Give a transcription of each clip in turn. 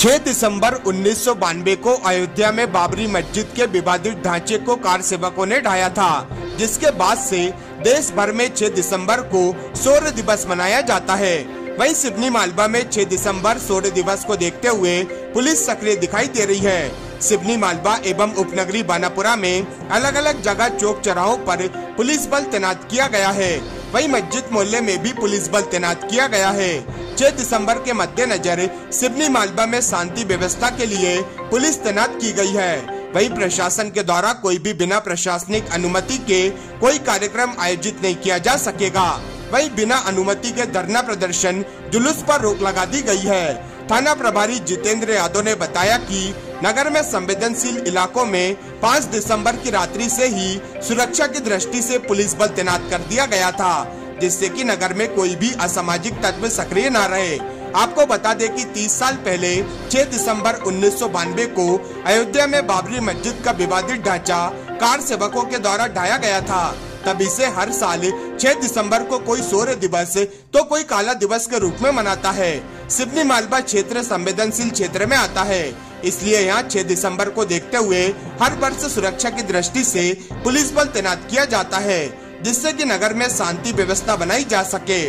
6 दिसंबर 1992 को अयोध्या में बाबरी मस्जिद के विवादित ढांचे को कार सेवकों ने ढाया था, जिसके बाद से देश भर में 6 दिसंबर को शौर्य दिवस मनाया जाता है। वहीं सिवनी मालवा में 6 दिसंबर शौर्य दिवस को देखते हुए पुलिस सक्रिय दिखाई दे रही है। सिवनी मालवा एवं उपनगरी बानापुरा में अलग अलग जगह चौक चौराहों पर पुलिस बल तैनात किया गया है। वहीं मस्जिद मोहल्ले में भी पुलिस बल तैनात किया गया है। 6 दिसंबर के मद्देनजर सिवनी मालवा में शांति व्यवस्था के लिए पुलिस तैनात की गई है। वहीं प्रशासन के द्वारा कोई भी बिना प्रशासनिक अनुमति के कोई कार्यक्रम आयोजित नहीं किया जा सकेगा। वहीं बिना अनुमति के धरना प्रदर्शन जुलूस पर रोक लगा दी गई है। थाना प्रभारी जितेंद्र यादव ने बताया कि नगर में संवेदनशील इलाकों में 5 दिसंबर की रात्रि से ही सुरक्षा की दृष्टि से पुलिस बल तैनात कर दिया गया था, जिससे कि नगर में कोई भी असामाजिक तत्व सक्रिय न रहे। आपको बता दें कि 30 साल पहले 6 दिसंबर 1992 को अयोध्या में बाबरी मस्जिद का विवादित ढांचा कार सेवकों के द्वारा ढाया गया था। तभी से हर साल 6 दिसंबर को कोई शौर्य दिवस तो कोई काला दिवस के रूप में मनाता है। सिवनी मालवा क्षेत्र संवेदनशील क्षेत्र में आता है, इसलिए यहाँ 6 दिसंबर को देखते हुए हर वर्ष सुरक्षा की दृष्टि से पुलिस बल तैनात किया जाता है, जिससे कि नगर में शांति व्यवस्था बनाई जा सके।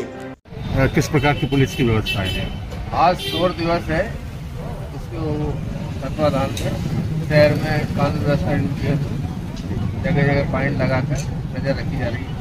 किस प्रकार की पुलिस की व्यवस्था है? आज शौर्य दिवस है, इसको तत्वाधान से शहर में कानून व्यवस्था जगह जगह पॉइंट लगाकर नजर रखी जा रही है।